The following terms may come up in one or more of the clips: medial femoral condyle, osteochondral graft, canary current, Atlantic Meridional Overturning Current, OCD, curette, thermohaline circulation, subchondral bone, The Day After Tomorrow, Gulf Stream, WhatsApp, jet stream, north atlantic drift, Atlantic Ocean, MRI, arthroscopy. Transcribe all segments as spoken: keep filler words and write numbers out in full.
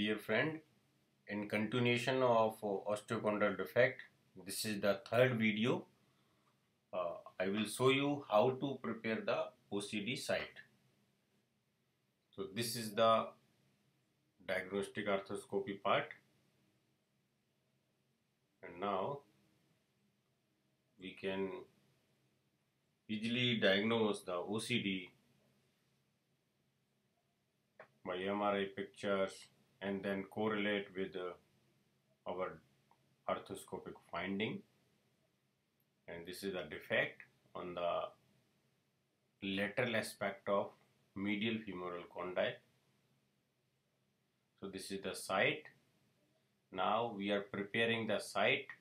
dear friend, in continuation of osteochondral defect, this is the third video. Uh, I will show you how to prepare the O C D site. So this is the diagnostic arthroscopy part, and now we can easily diagnose the O C D by M R I pictures and then correlate with uh, our arthroscopic finding. And this is a defect on the lateral aspect of medial femoral condyle. So this is the site. Now we are preparing the site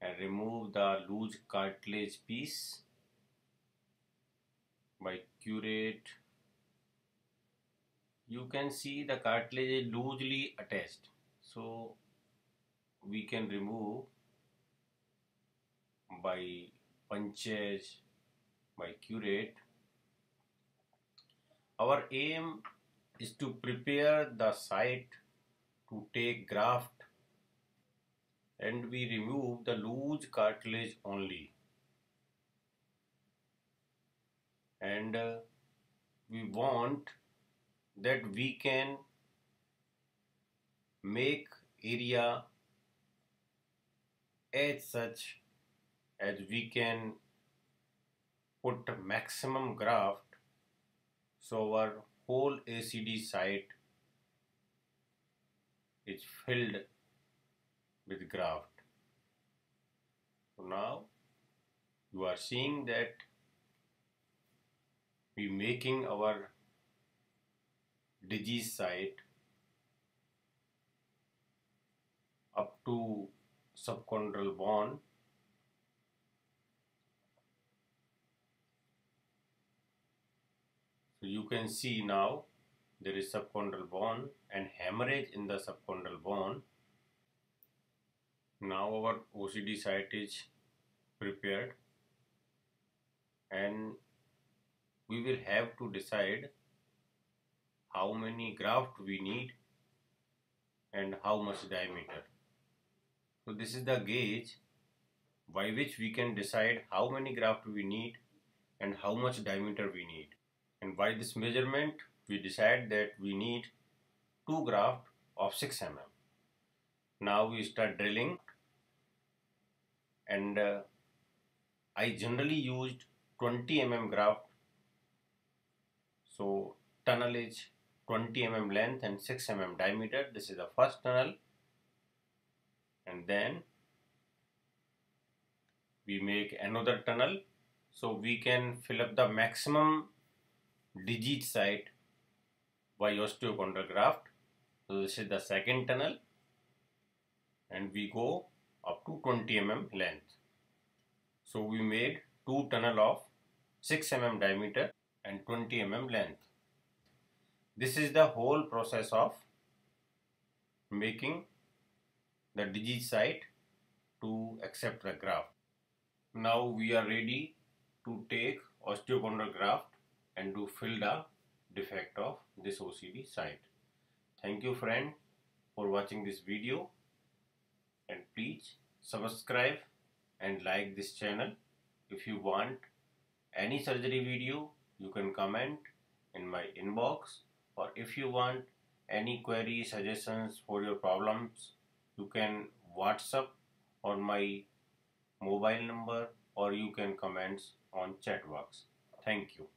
and remove the loose cartilage piece by curette. You can see the cartilage is loosely attached, so we can remove by punches, by curette. Our aim is to prepare the site to take graft, and we remove the loose cartilage only, and uh, we want that we can make area as such as we can put maximum graft, so our whole O C D site is filled with graft. So now you are seeing that we making our disease site up to subchondral bone, so you can see now there is subchondral bone and hemorrhage in the subchondral bone. Now our O C D site is prepared, and we will have to decide how many graft we need and how much diameter. So this is the gauge by which we can decide how many graft we need and how much diameter we need. And by this measurement we decide that we need two graft of six millimeters. Now we start drilling, and uh, I generally used twenty millimeter graft, so tunnel is twenty millimeter length and six millimeter diameter. This is the first tunnel, and then we make another tunnel so we can fill up the maximum disease site by osteochondral graft. So this is the second tunnel, and we go up to twenty millimeter length. So we made two tunnel of six millimeter diameter and twenty millimeter length. This is the whole process of making the disease site to accept the graft. Now we are ready to take osteochondral graft and to fill the defect of this O C D site. Thank you, friend, for watching this video, and please subscribe and like this channel. If you want any surgery video, you can comment in my inbox. Or if you want any query suggestions for your problems, you can WhatsApp on my mobile number, or you can comment on chat box. Thank you.